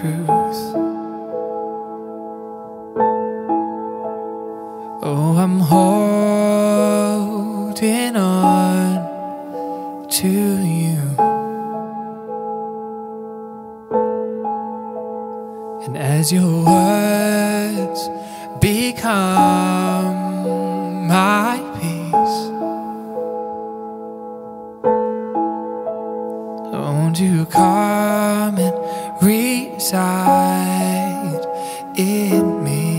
truth. Oh, I'm holding on to you, and as your words become my peace, won't you come and reside in me?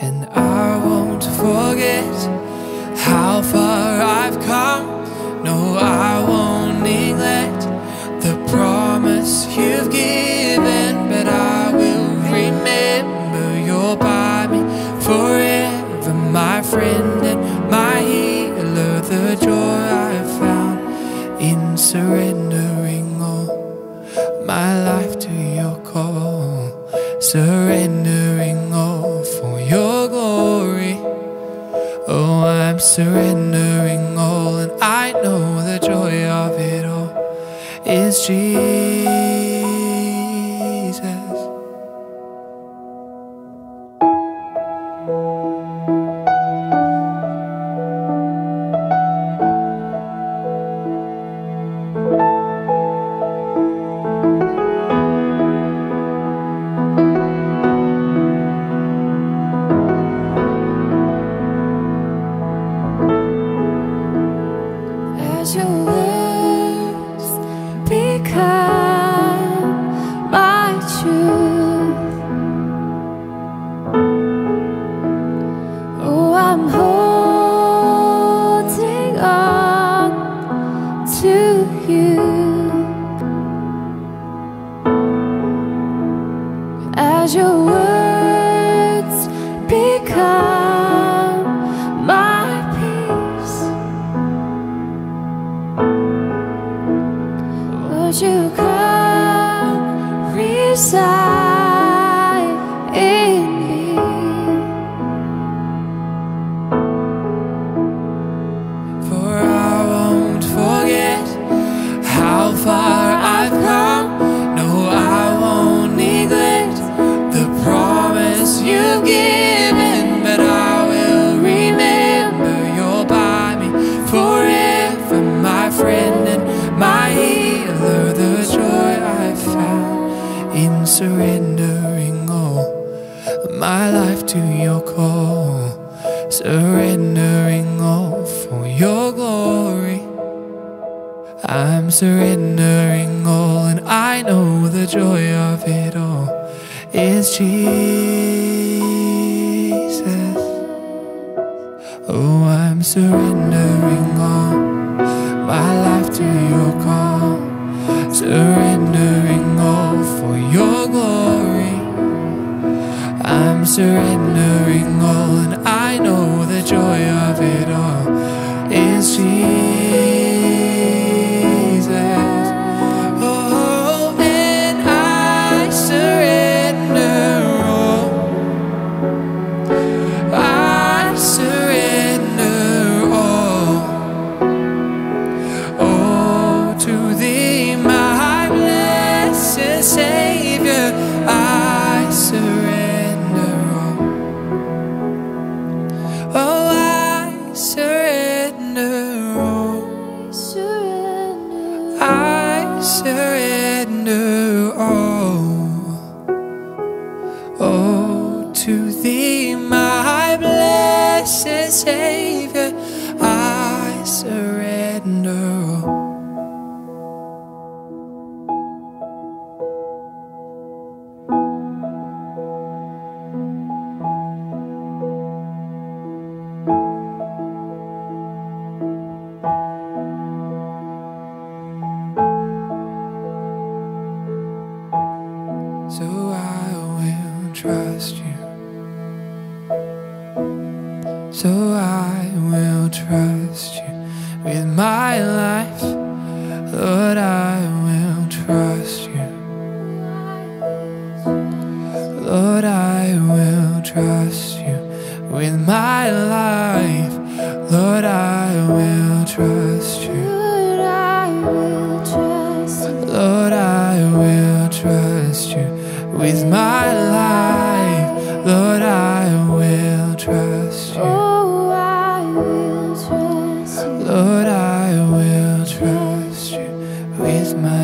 And I won't forget how far I've come. No, I won't neglect the promise you've given, but I will remember you're by me forever, my friend and my healer. The joy I found in surrendering all my life to your call, surrendering all for your glory. Oh, I'm surrendering all, and I know the joy of it all is Jesus. As your words become my truth, oh, I'm holding on to you. As your words become my you come reside in me, for I won't forget how far I've come. No, I won't neglect the promise you've given, but I will remember you're by me forever, my friend and my healer. In surrendering all my life to your call, surrendering all for your glory. I'm surrendering all, and I know the joy of it all is Jesus. Oh, I'm surrendering all my life to your call, surrendering all for your glory. I'm surrendering all, and I know the joy of it all is Jesus. Oh, and I surrender all, I surrender all, oh, to thee, my Savior, I surrender all. Oh, I surrender all. I surrender all. Oh, to thee, my blessed Savior, I surrender all. So I will trust you, so I will trust you with my life. Lord, I will trust you, Lord, I will trust you with my life. Lord, I will trust you, Lord, I will. with my